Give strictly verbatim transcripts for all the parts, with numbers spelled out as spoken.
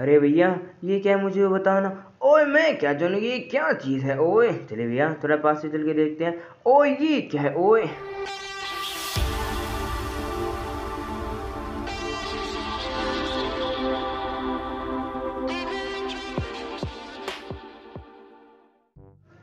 अरे भैया ये क्या है मुझे बताना। ओए मैं क्या जानूँ ये क्या चीज़ है। ओए चले भैया थोड़ा पास से चल के देखते हैं। ओए ये क्या है। ओए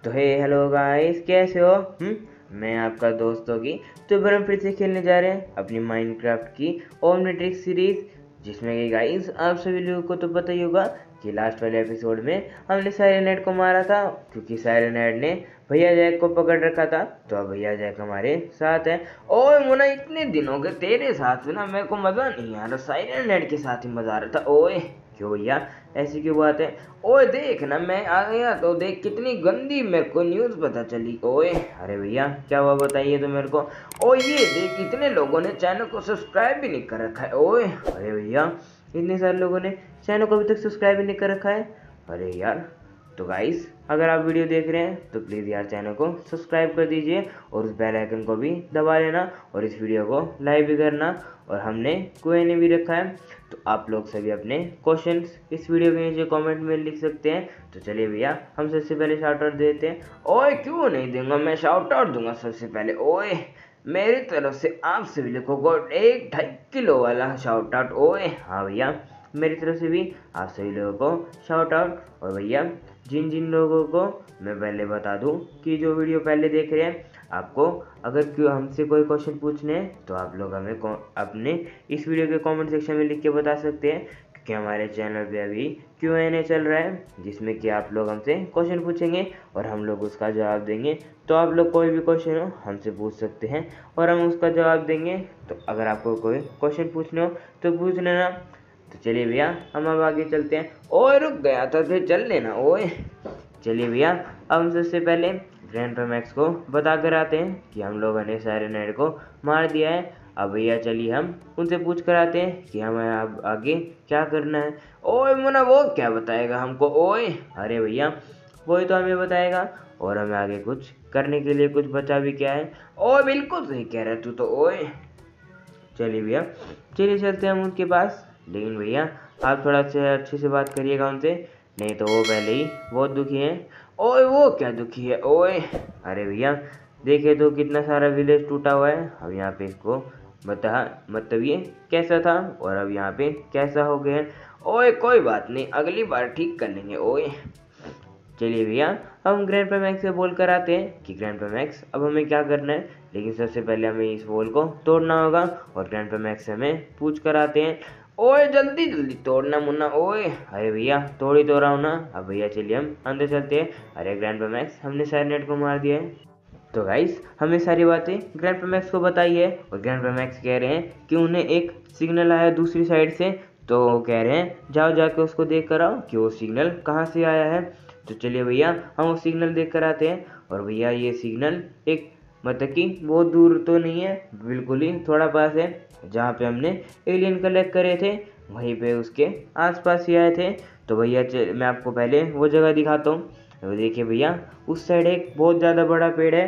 तो हे हेलो गाइस कैसे हो। हम्म मैं आपका दोस्त होगी। तो फिर हम फिर से खेलने जा रहे हैं अपनी माइनक्राफ्ट की ओमनेट्रिक सीरीज़, जिसमें कि गाइस आप सभी लोगों को तो पता ही होगा कि लास्ट वाले एपिसोड में हमने साइरन हेड को मारा था, क्योंकि साइरन हेड ने भैया जैक को पकड़ रखा था। तो अब भैया जैक हमारे साथ है। ओए मुना इतने दिनों के तेरे साथ ना मेरे को मज़ा नहीं आ रहा, साइरन हेड के साथ ही मज़ा आ रहा था। ओए क्यों भैया ऐसी क्यों बात है। ओए देख ना मैं आ गया तो देख कितनी गंदी मेरे को न्यूज़ पता चली। ओए अरे भैया क्या हुआ बताइए तो मेरे को। ओए ये देख इतने लोगों ने चैनल को सब्सक्राइब भी नहीं कर रखा है। ओए अरे भैया इतने सारे लोगों ने चैनल को अभी तक सब्सक्राइब भी नहीं कर रखा है। अरे यार तो गाइस अगर आप वीडियो देख रहे हैं तो प्लीज़ यार चैनल को सब्सक्राइब कर दीजिए और उस बेल आइकन को भी दबा लेना और इस वीडियो को लाइक भी करना। और हमने क्वेश्चन भी रखा है तो आप लोग सभी अपने क्वेश्चंस इस वीडियो के नीचे कमेंट में लिख सकते हैं। तो चलिए भैया हम सबसे पहले शाउट आउट देते हैं। ओए क्यों नहीं दूंगा मैं शाउट आउट दूंगा सबसे पहले। ओए मेरी तरफ से आप सभी लोगों को एक ढाई किलो वाला शाउट आउट। ओए हाँ भैया मेरी तरफ से भी आप सभी लोगों को शाउट आउट। और भैया जिन जिन लोगों को मैं पहले बता दूं कि जो वीडियो पहले देख रहे हैं आपको अगर क्यों हमसे कोई क्वेश्चन पूछने हैं तो आप लोग हमें अपने इस वीडियो के कमेंट सेक्शन में लिख के बता सकते हैं, क्योंकि हमारे चैनल पे अभी क्यू एन ए चल रहा है जिसमें कि आप लोग हमसे क्वेश्चन पूछेंगे और हम लोग उसका जवाब देंगे। तो आप लोग कोई भी क्वेश्चन हो हमसे पूछ सकते हैं और हम उसका जवाब देंगे। तो अगर आपको कोई क्वेश्चन पूछना हो तो पूछ लेना। तो चलिए भैया हम अब आगे चलते हैं। ओए रुक गया था फिर चल लेना। ओए चलिए भैया अब हम सबसे पहले ग्रैंडपा मैक्स को बता कर आते हैं कि हम लोगों ने साइरन हेड को मार दिया है। अब भैया चलिए हम उनसे पूछ कर आते हैं कि हमें अब आगे क्या करना है। ओए मुना वो क्या बताएगा हमको। ओए अरे भैया वही तो हमें बताएगा और हमें आगे कुछ करने के लिए कुछ बचा भी क्या है। ओए बिल्कुल सही कह रहा तू तो। ओए चलिए भैया चलिए चलते हैं हम उनके पास। लेकिन भैया आप थोड़ा अच्छे अच्छे से बात करिएगा उनसे, नहीं तो वो पहले ही बहुत दुखी हैं। ओए वो क्या दुखी है। ओए अरे भैया देखिए तो कितना सारा विलेज टूटा हुआ है। अब यहाँ पे इसको बता मतलब ये कैसा था और अब यहाँ पे कैसा हो गया है। ओए कोई बात नहीं अगली बार ठीक कर लेंगे। ओए चलिए भैया हम ग्रैंडपा मैक्स से बोल कर आते हैं कि ग्रैंडपा मैक्स अब हमें क्या करना है। लेकिन सबसे पहले हमें इस वॉल को तोड़ना होगा और ग्रैंडपा मैक्स से हमें पूछ कर आते हैं। ओए जल्दी जल्दी तोड़ना मुन्ना। ओए अरे भैया तोड़ ही तो रहा हूँ ना। अब भैया चलिए हम अंदर चलते हैं। अरे ग्रैंडपा मैक्स हमने साइरन हेड को मार दिया है। तो गाइस हमें सारी बातें ग्रैंडपा मैक्स को बताई है और ग्रैंडपा मैक्स कह रहे हैं कि उन्हें एक सिग्नल आया दूसरी साइड से। तो वो कह रहे हैं जाओ जाके उसको देख कर आओ कि वो सिग्नल कहाँ से आया है। तो चलिए भैया हम वो सिग्नल देख कर आते हैं। और भैया ये सिग्नल एक मतलब कि बहुत दूर तो नहीं है, बिल्कुल ही थोड़ा पास है। जहाँ पे हमने एलियन कलेक्ट करे थे वहीं पे उसके आसपास ही आए थे। तो भैया मैं आपको पहले वो जगह दिखाता हूँ। तो देखिए भैया उस साइड एक बहुत ज़्यादा बड़ा पेड़ है।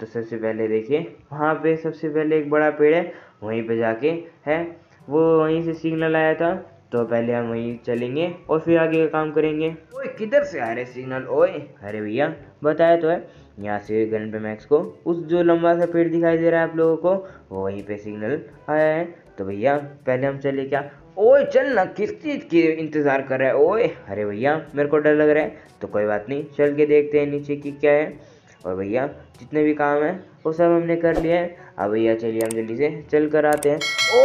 तो सबसे पहले देखिए वहाँ पे सबसे पहले एक बड़ा पेड़ है, वहीं पे जाके है वो वहीं से सिग्नल आया था। तो पहले हम वहीं चलेंगे और फिर आगे का काम करेंगे। ओए किधर से आ रहे सिग्नल। ओए अरे भैया बताया तो है यहाँ से ग्रैंडपा मैक्स को उस जो लंबा सा पेड़ दिखाई दे रहा है आप लोगों को वो वहीं पे सिग्नल आया है। तो भैया पहले हम चले क्या। ओए चल ना किस चीज़ की इंतज़ार कर रहा है। ओए अरे भैया मेरे को डर लग रहा है। तो कोई बात नहीं चल के देखते हैं नीचे की क्या है। और भैया जितने भी काम हैं वो सब हमने कर लिए हैं। अब भैया चलिए हम जल्दी से चल कर आते हैं।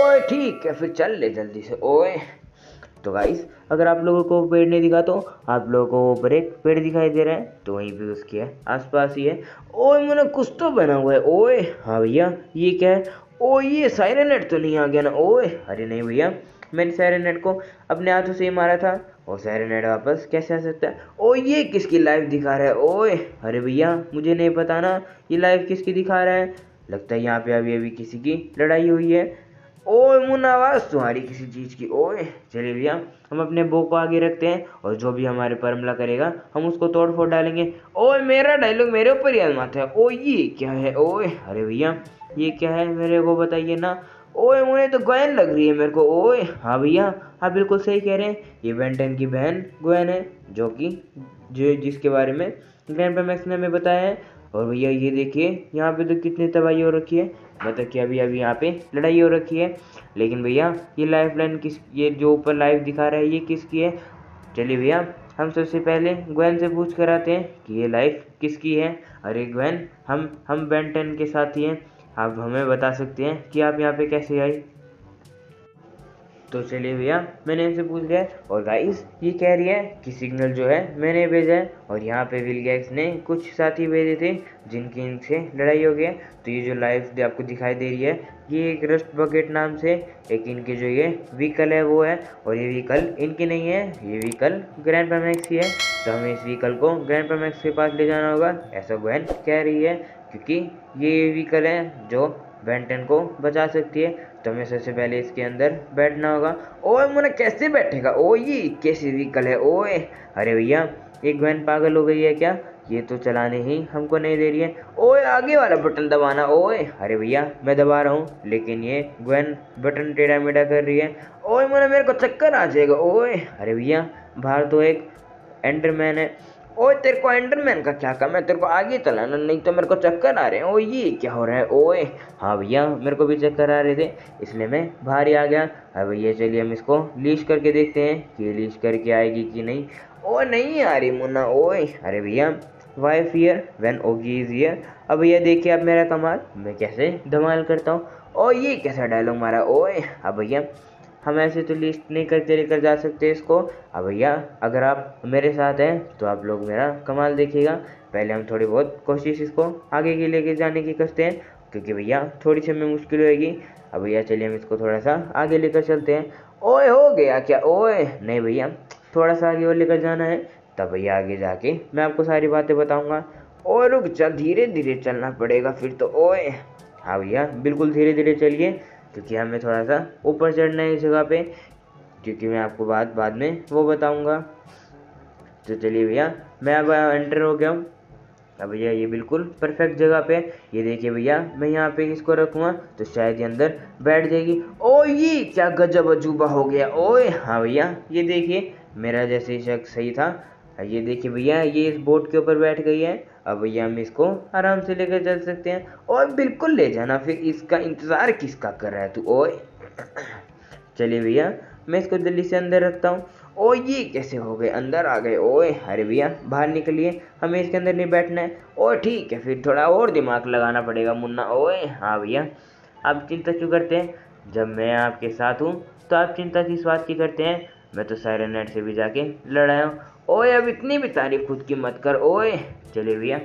ओए ठीक है फिर चल ले जल्दी से। ओए तो गाइस अगर आप लोगों को पेड़ नहीं दिखा तो आप लोगों को ऊपर एक पेड़ दिखाई दे रहा है तो वहीं पे उसके आसपास ही है। ओए मुना कुछ तो बना हुआ है। ओए हाँ भैया ये क्या है। ओ ये साइरन हेड तो नहीं आ गया ना। ओए अरे नहीं भैया मैंने साइरन हेड को अपने हाथों से ही मारा था और साइरन हेड वापस कैसे आ सकता है। ओ ये किसकी लाइफ दिखा रहा है। ओए अरे भैया मुझे नहीं पता ना ये लाइफ किसकी दिखा रहा है। लगता है यहाँ पे अभी अभी किसी की लड़ाई हुई है। ओए मुन्ना आवाज़ तुम्हारी किसी चीज़ की। ओए चलिए भैया हम अपने बो को आगे रखते हैं और जो भी हमारे पर हमला करेगा हम उसको तोड़ फोड़ डालेंगे। ओए मेरा डायलॉग मेरे ऊपर ही आजमाता है। ओ ये क्या है। ओए अरे भैया ये क्या है मेरे को बताइए ना। ओए उन्हें तो ग्वेन लग रही है मेरे को। ओए हाँ भैया, हाँ बिल्कुल सही कह रहे हैं, ये बेन टेन की बहन ग्वेन है, जो कि जो जिसके बारे में ग्रैंडपा मैक्स ने हमें बताया है। और भैया ये देखिए यहाँ पे तो कितनी तबाही हो रखी है, मतलब कि अभी अभी यहाँ पे लड़ाई हो रखी है। लेकिन भैया ये लाइफ लाइन किस, ये जो ऊपर लाइफ दिखा रहा है ये किसकी है? चलिए भैया हम सबसे पहले ग्वेन से पूछ कर आते हैं कि ये लाइफ किसकी है। अरे ग्वेन, हम हम बेन टेन के साथी हैं, आप हमें बता सकते हैं कि आप यहाँ पे कैसे आई? तो चलिए भैया मैंने इनसे पूछ लिया। और गाइस ये कह रही है कि सिग्नल जो है मैंने भेजा है, और यहाँ पे विलगैक्स ने कुछ साथी भेजे थे जिनकी इनसे लड़ाई हो गई है। तो ये जो लाइफ आपको दिखाई दे रही है ये एक रस्ट बकेट नाम से एक इनके जो ये व्हीकल है वो है, और ये व्हीकल इनकी नहीं है, ये व्हीकल ग्रैंडपा मैक्स की है। तो हमें इस व्हीकल को ग्रैंडपा मैक्स के पास ले जाना होगा, ऐसा ग्वेन कह रही है, क्योंकि ये व्हीकल है जो बेन टेन को बचा सकती है। तो हमें सबसे पहले इसके अंदर बैठना होगा। ओए मुन्ना कैसे बैठेगा? ओ ये कैसी व्हीकल है? ओए अरे भैया ये ग्वेन पागल हो गई है क्या? ये तो चलाने ही हमको नहीं दे रही है। ओए आगे वाला बटन दबाना। ओए अरे भैया मैं दबा रहा हूँ, लेकिन ये ग्वेन बटन टेढ़ा मेढ़ा कर रही है। ओए मुन्ना मेरे को चक्कर आ जाएगा। ओए अरे भैया बाहर तो एक एंडरमैन है। ओए तेरे को एंडरमैन का क्या काम है? तेरे को आगे चलाना, नहीं तो मेरे को चक्कर आ रहे हैं। ओ ये क्या हो रहा है? ओए हाँ भैया मेरे को भी चक्कर आ रहे थे, इसलिए मैं भारी आ गया। अब भैया चलिए हम इसको लीश करके देखते हैं कि लीश करके आएगी कि नहीं। ओ नहीं आ रही मुन्ना। ओए अरे भैया wife year when Oggy is year. अब भैया देखिए अब मेरा कमाल, मैं कैसे धमाल करता हूँ। ओ ये कैसा डायलॉग मारा? ओए अब भैया हम ऐसे तो लिस्ट नहीं करके लेकर जा सकते इसको। अब भैया अगर आप मेरे साथ हैं तो आप लोग मेरा कमाल देखिएगा। पहले हम थोड़ी बहुत कोशिश इसको आगे की लेके जाने की करते हैं, क्योंकि भैया थोड़ी सी हमें मुश्किल होएगी। अब भैया चलिए हम इसको थोड़ा सा आगे लेकर चलते हैं। ओए हो गया क्या? ओए नहीं भैया थोड़ा सा आगे और लेकर जाना है, तब भैया आगे जाके मैं आपको सारी बातें बताऊँगा। और रुक जा, धीरे धीरे चलना पड़ेगा फिर तो। ओए हाँ भैया बिल्कुल धीरे धीरे चलिए, क्योंकि हमें थोड़ा सा ऊपर चढ़ना है इस जगह पे, क्योंकि मैं आपको बात बाद में वो बताऊंगा। तो चलिए भैया मैं अब एंटर हो गया हूँ। अब भैया ये बिल्कुल परफेक्ट जगह पे, ये देखिए भैया मैं यहाँ पे इसको रखूँगा तो शायद ये अंदर बैठ जाएगी। ओ ये क्या गजब अजूबा हो गया। ओए हाँ भैया ये देखिए मेरा जैसे शक सही था। ये देखिए भैया ये इस बोट के ऊपर बैठ गई है। अब भैया हम इसको आराम से लेकर चल सकते हैं, और बिल्कुल ले जाना, फिर इसका इंतज़ार किसका कर रहा है तू? ओए चलिए भैया मैं इसको जल्दी से अंदर रखता हूँ। ओ ये कैसे हो गए? अंदर आ गए। ओए अरे भैया बाहर निकलिए, हमें इसके अंदर नहीं बैठना है। ओ ठीक है, फिर थोड़ा और दिमाग लगाना पड़ेगा मुन्ना। ओए हाँ भैया आप चिंता क्यों करते हैं? जब मैं आपके साथ हूँ तो आप चिंता किस बात की करते हैं? मैं तो साइरन हेड से भी जाके लड़ आया हूँ। ओए अब इतनी भी तारीफ खुद की मत कर। ओए चलिए भैया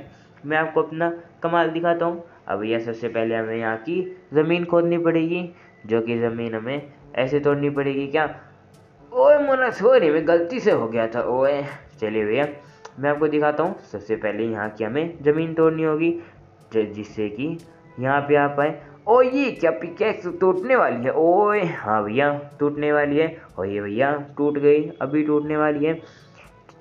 मैं आपको अपना कमाल दिखाता हूँ। अब भैया सबसे पहले हमें यहाँ की ज़मीन खोदनी पड़ेगी, जो कि ज़मीन हमें ऐसे तोड़नी पड़ेगी क्या? ओए मोना सॉरी मैं गलती से हो गया था। ओए चलिए भैया मैं आपको दिखाता हूँ। सबसे पहले यहाँ की हमें ज़मीन तोड़नी होगी, जिससे कि यहाँ पे आप आए। ओ ये क्या पिकैक्स टूटने वाली है? ओए हाँ भैया टूटने वाली है, और ये भैया टूट गई, अभी टूटने वाली है।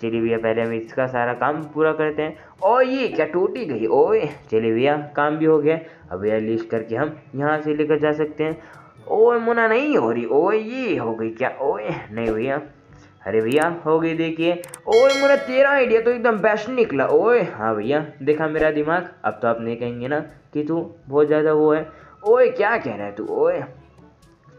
चलिए भैया पहले हम इसका सारा काम पूरा करते हैं। ओ ये क्या टूट ही गई? ओए चलिए भैया काम भी हो गया। अब भैया लिस्ट करके हम यहाँ से लेकर जा सकते हैं। ओए मुना नहीं हो रही। ओए ये हो गई क्या? ओए नहीं भैया, अरे भैया हो गई देखिए। ओए मुना तेरा आइडिया तो एकदम बेस्ट निकला। ओए हाँ भैया देखा मेरा दिमाग, अब तो आप नहीं कहेंगे ना कि तू बहुत ज़्यादा वो है। ओए क्या कह रहा है तू? ओए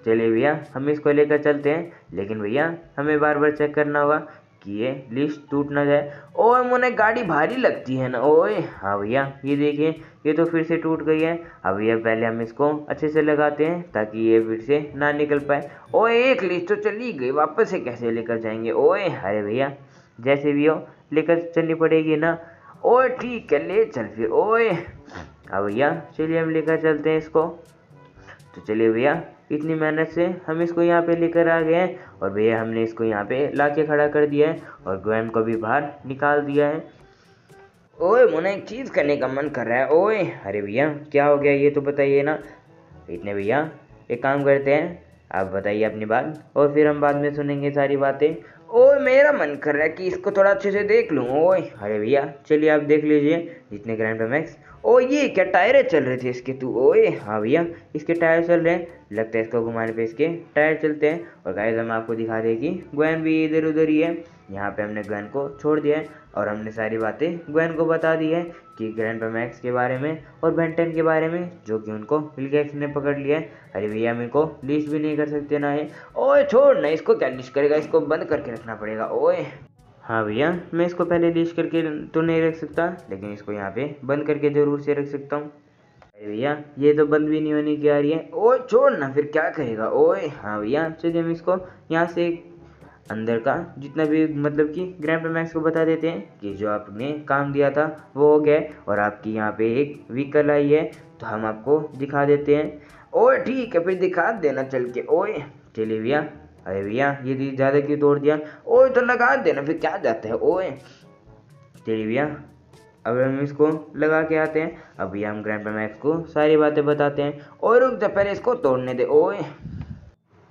चलिए भैया हम इसको लेकर चलते हैं, लेकिन भैया हमें बार बार चेक करना होगा कि ये लिस्ट टूट ना जाए। ओए मुन्ना गाड़ी भारी लगती है ना। ओए हाँ भैया ये देखिए ये तो फिर से टूट गई है। अब भैया पहले हम इसको अच्छे से लगाते हैं ताकि ये फिर से ना निकल पाए। ओए एक लिस्ट तो चली गई, वापस से कैसे लेकर जाएंगे? ओए अरे भैया जैसे भी हो लेकर चलनी पड़ेगी ना। ओए ठीक है ले चल फिर। ओए अब भैया चलिए हम लेकर चलते हैं इसको। तो चलिए भैया इतनी मेहनत से हम इसको यहाँ पे लेकर आ गए हैं, और भैया हमने इसको यहाँ पे लाके खड़ा कर दिया है, और ग्वेन को भी बाहर निकाल दिया है। ओए मुना एक चीज़ करने का मन कर रहा है। ओए अरे भैया क्या हो गया ये तो बताइए ना। इतने भैया एक काम करते हैं, आप बताइए अपनी बात और फिर हम बाद में सुनेंगे सारी बातें। ओए मेरा मन कर रहा है कि इसको थोड़ा अच्छे से देख लूँ। ओए अरे भैया चलिए आप देख लीजिए जितने ग्रैंडपा मैक्स। ओ ये क्या टायरें चल रहे थे इसके तू। ओए हाँ भैया इसके टायर चल रहे हैं, लगता है इसको घुमाने पे इसके टायर चलते हैं। और गाइस हम आपको दिखा दें कि ग्वेन भी इधर उधर ही है। यहाँ पे हमने ग्वेन को छोड़ दिया है और हमने सारी बातें ग्वेन को बता दी है कि ग्रैंडपा मैक्स के बारे में और बेन टेन के बारे में, जो कि उनको विलगैक्स ने पकड़ लिया है। अरे भैया हम इनको लिस्ट भी नहीं कर सकते ना है। ओए छोड़ ना इसको, क्या लिस्ट करेगा, इसको बंद करके रखना पड़ेगा। ओए हाँ भैया मैं इसको पहले लिस्ट करके तो नहीं रख सकता, लेकिन इसको यहाँ पे बंद करके ज़रूर से रख सकता हूँ। अरे भैया ये तो बंद भी नहीं होने की आ रही है। ओए छोड़ ना फिर क्या करेगा। ओए हाँ भैया चलिए हम इसको यहाँ से अंदर का जितना भी मतलब कि ग्रैंडपा मैक्स को बता देते हैं कि जो आपने काम दिया था वो हो गया और आपकी यहाँ पे एक व्हीकल आई है तो हम आपको दिखा देते हैं। ओए ठीक है फिर दिखा देना चल के। ओए चलिए भैया। अरे भैया ये ज़्यादा क्यों तोड़ दिया। ओए तो लगा देना फिर क्या जाता है। ओए चलिए भैया अब हम इसको लगा के आते हैं। अब भैया हम ग्रैंडपा मैक्स को सारी बातें बताते हैं। और रुक जा पहले इसको तोड़ने दे। ओए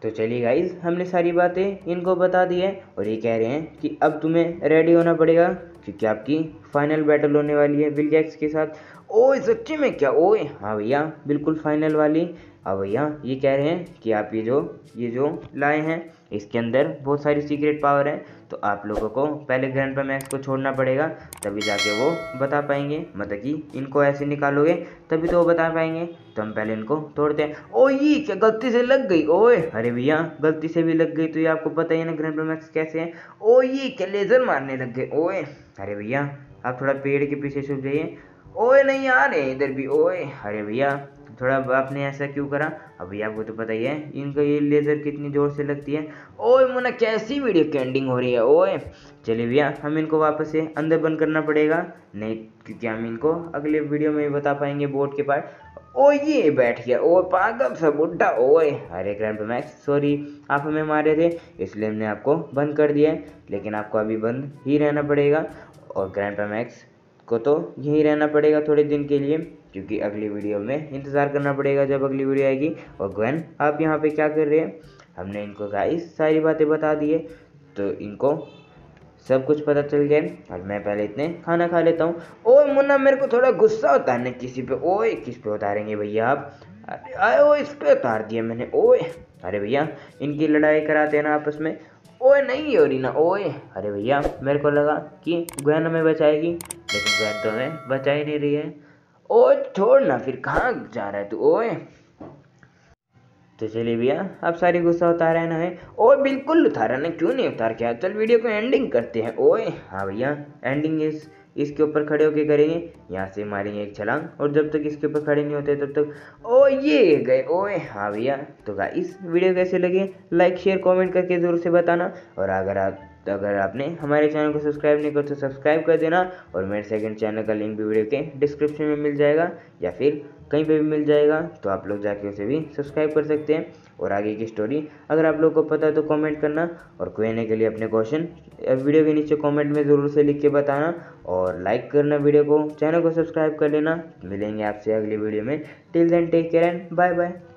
तो चलिए गाइज हमने सारी बातें इनको बता दी है और ये कह रहे हैं कि अब तुम्हें रेडी होना पड़ेगा क्योंकि आपकी फाइनल बैटल होने वाली है विलगैक्स के साथ। ओए सच्ची में क्या। ओए हाँ भैया बिल्कुल फाइनल वाली। अब भैया ये कह रहे हैं कि आप ये जो ये जो लाए हैं इसके अंदर बहुत सारी सीक्रेट पावर है, तो आप लोगों को पहले ग्रैंडपा मैक्स को छोड़ना पड़ेगा तभी जाके वो बता पाएंगे। मतलब कि इनको ऐसे निकालोगे तभी तो वो बता पाएंगे। तो हम पहले इनको तोड़ते हैं। ओ ये क्या गलती से लग गई। ओए अरे भैया गलती से भी लग गई तो ये आपको पता ही है ना ग्रैंडपा मैक्स कैसे हैं। ओ ये क्या लेज़र मारने लग गए। ओए अरे भैया आप थोड़ा पेड़ के पीछे छुप जाइए। ओए नहीं आ रहे इधर भी। ओए अरे भैया थोड़ा आपने ऐसा क्यों करा। अभी आपको तो पता ही है इनका ये लेज़र कितनी ज़ोर से लगती है। ओए मुन्ना कैसी वीडियो की एंडिंग हो रही है। ओए चलिए भैया हम इनको वापस से अंदर बंद करना पड़ेगा, नहीं क्योंकि हम इनको अगले वीडियो में बता पाएंगे बोर्ड के पास। ओ ये बैठ गया। ओ पागल सा बुड्ढा। ओए अरे ग्रैंडपा मैक्स सॉरी आप हमें मारे थे इसलिए हमने आपको बंद कर दिया है, लेकिन आपको अभी बंद ही रहना पड़ेगा। और ग्रैंडपा मैक्स को तो यहीं रहना पड़ेगा थोड़े दिन के लिए क्योंकि अगली वीडियो में इंतज़ार करना पड़ेगा जब अगली वीडियो आएगी। और ग्वेन आप यहाँ पे क्या कर रहे हैं। हमने इनको गाइस सारी बातें बता दी है तो इनको सब कुछ पता चल गया। और मैं पहले इतने खाना खा लेता हूँ। ओए मुन्ना मेरे को थोड़ा गुस्सा होता है ना किसी पे। ओए किस पे उतारेंगे भैया आप। अरे ओ इस पर उतार दिया मैंने। ओए अरे भैया इनकी लड़ाई कराते हैं ना आपस में। ओए नहीं हो रही ना। ओए अरे भैया मेरे को लगा कि ग्वेन हमें बचाएगी लेकिन ग्वेन तो हमें बचा ही नहीं रही है। ओए छोड़ ना फिर कहाँ जा रहा है तू। ओए तो चलिए भैया आप सारी गुस्सा उतार रहे ना है। ओए बिल्कुल उतारा ना, क्यों नहीं उतार के। चल वीडियो को एंडिंग करते हैं। ओए हाँ भैया एंडिंग इस इसके ऊपर खड़े होके करेंगे, यहाँ से मारेंगे एक छलांग और जब तक इसके ऊपर खड़े नहीं होते तब तक। ओ ये गए। ओए हाँ भैया तो गाइस वीडियो कैसे लगे लाइक शेयर कमेंट करके ज़रूर से बताना। और अगर आप तो अगर आपने हमारे चैनल को सब्सक्राइब नहीं किया तो सब्सक्राइब कर देना। और मेरे सेकंड चैनल का लिंक भी वीडियो के डिस्क्रिप्शन में मिल जाएगा या फिर कहीं पे भी मिल जाएगा, तो आप लोग जाके उसे भी सब्सक्राइब कर सकते हैं। और आगे की स्टोरी अगर आप लोग को पता है तो कमेंट करना और कहने के लिए अपने क्वेश्चन वीडियो के नीचे कमेंट में ज़रूर से लिख के बताना। और लाइक करना वीडियो को, चैनल को सब्सक्राइब कर लेना। मिलेंगे आपसे अगली वीडियो में, till then take care and bye bye.